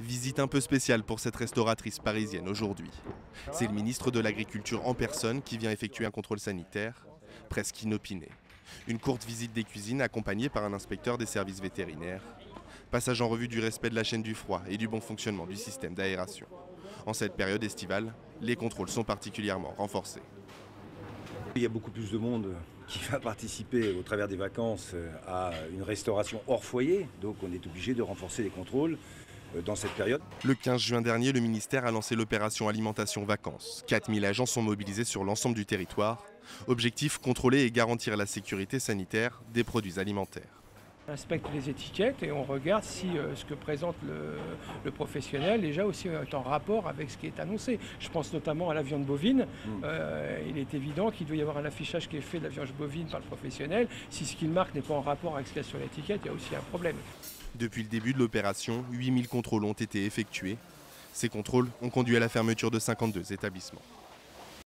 Visite un peu spéciale pour cette restauratrice parisienne aujourd'hui. C'est le ministre de l'Agriculture en personne qui vient effectuer un contrôle sanitaire, presque inopiné. Une courte visite des cuisines accompagnée par un inspecteur des services vétérinaires. Passage en revue du respect de la chaîne du froid et du bon fonctionnement du système d'aération. En cette période estivale, les contrôles sont particulièrement renforcés. Il y a beaucoup plus de monde qui va participer au travers des vacances à une restauration hors foyer, donc on est obligé de renforcer les contrôles dans cette période. Le 15 juin dernier, le ministère a lancé l'opération Alimentation Vacances. 4000 agents sont mobilisés sur l'ensemble du territoire. Objectif, contrôler et garantir la sécurité sanitaire des produits alimentaires. On inspecte les étiquettes et on regarde si ce que présente le professionnel déjà aussi est en rapport avec ce qui est annoncé. Je pense notamment à la viande bovine. Il est évident qu'il doit y avoir un affichage qui est fait de la viande bovine par le professionnel. Si ce qu'il marque n'est pas en rapport avec ce qu'il y a sur l'étiquette, il y a aussi un problème. Depuis le début de l'opération, 8000 contrôles ont été effectués. Ces contrôles ont conduit à la fermeture de 52 établissements.